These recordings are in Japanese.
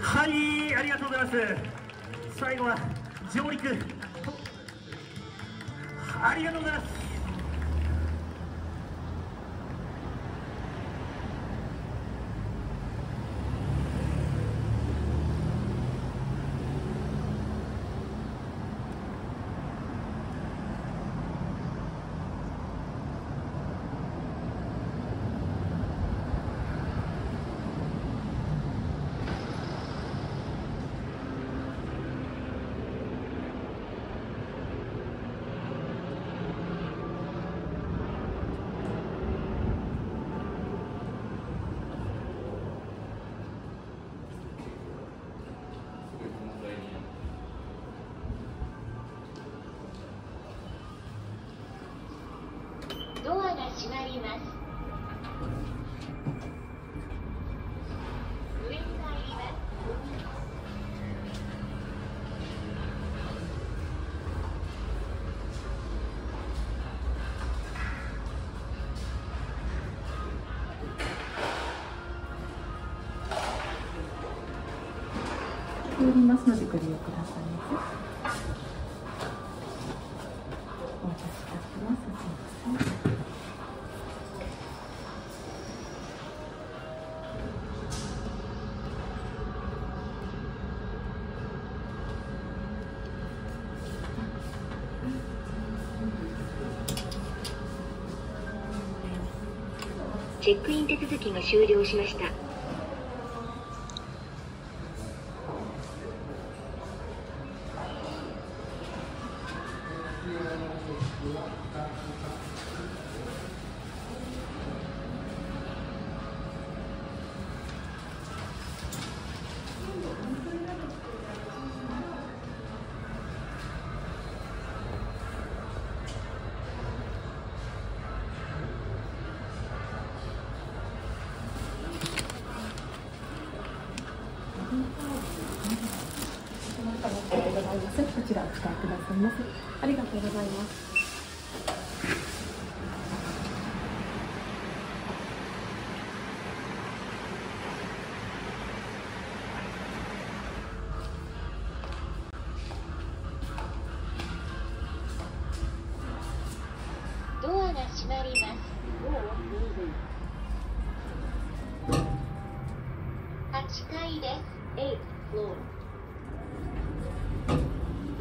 はい、ありがとうございます。最後は上陸、ありがとうございます。ますのでご利用くださいませ。お渡しいたします。すみません。チェックイン手続きが終了しました。お使いくださいませ。ありがとうございます。ドアが閉まります。8階です。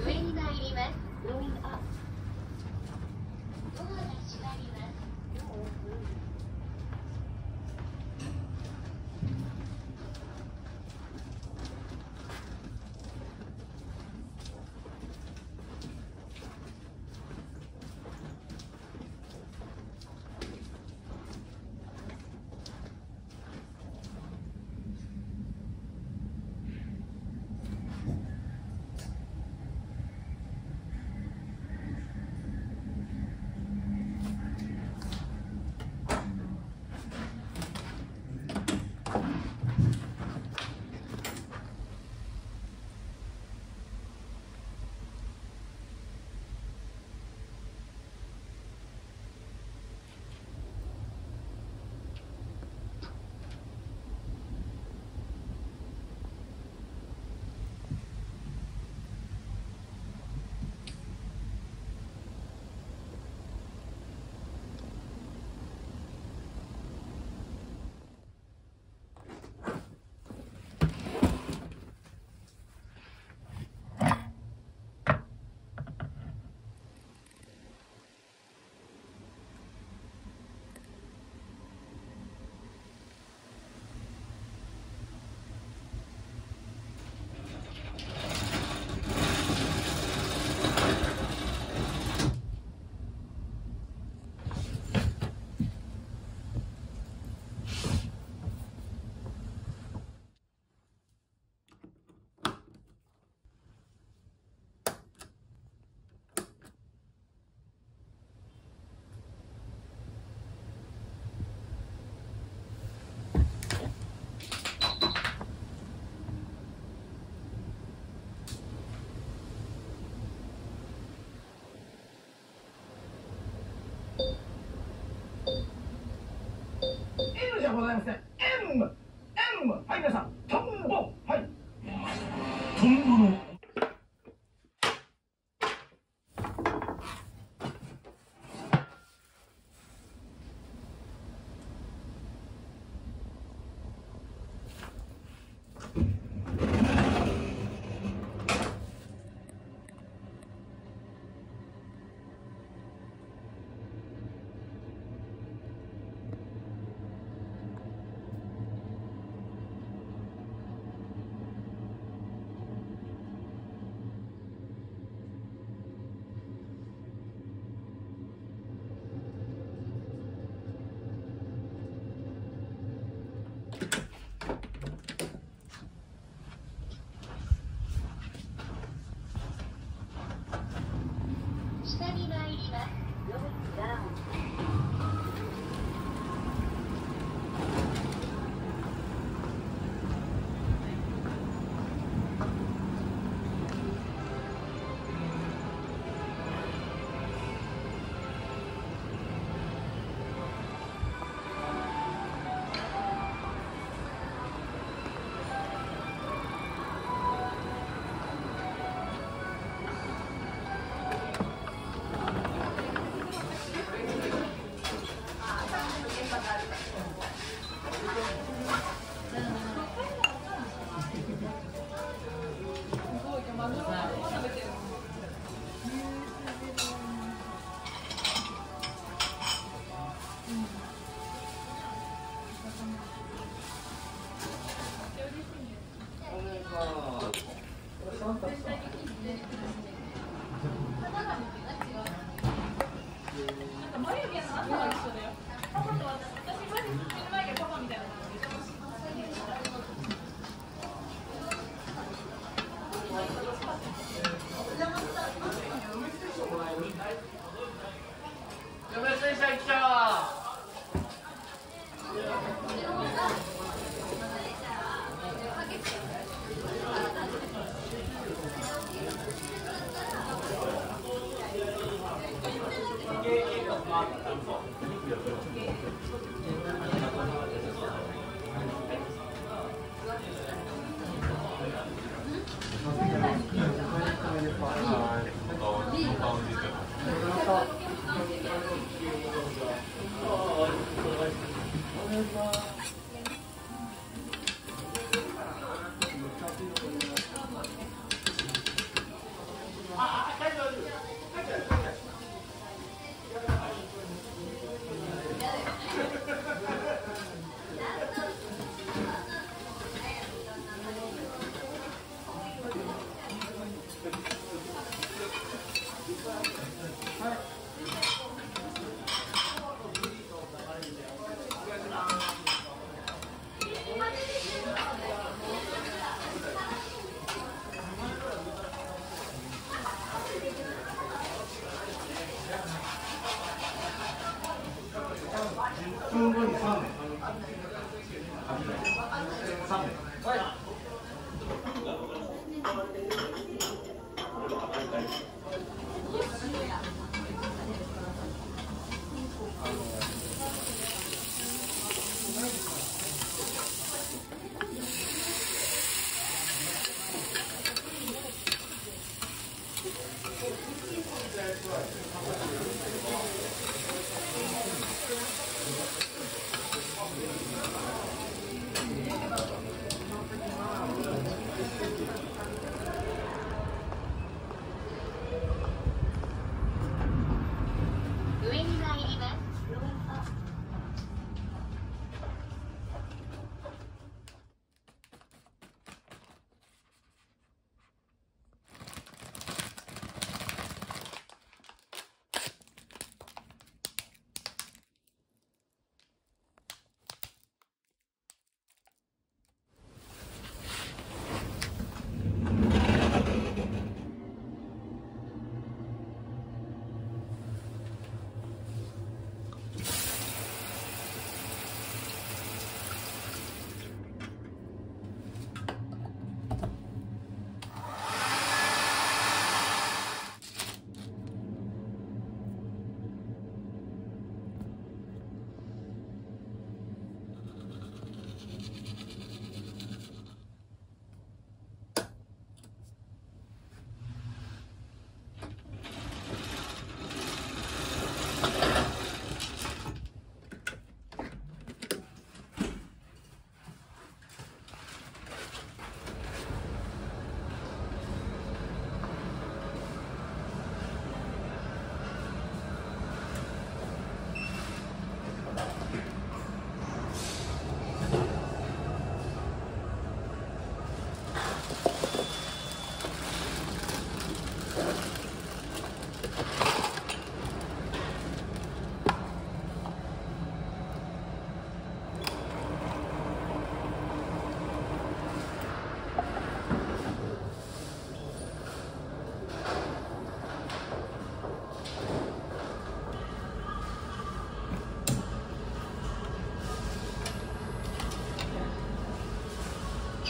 上に参ります。ドアが閉まります。N じゃございません。 M、はい、皆さんトンボ、はい、トンボのチ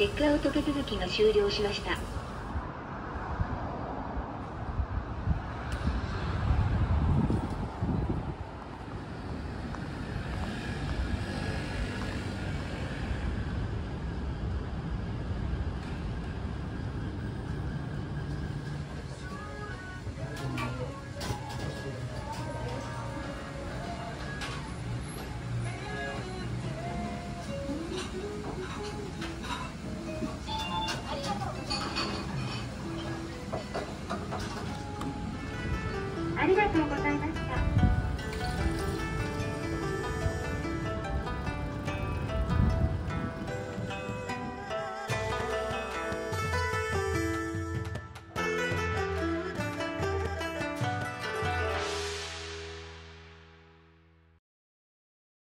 ェックアウト手続きが終了しました。